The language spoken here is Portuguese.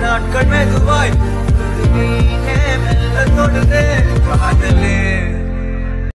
Not cut me to buy, to the mean, and the thought of it,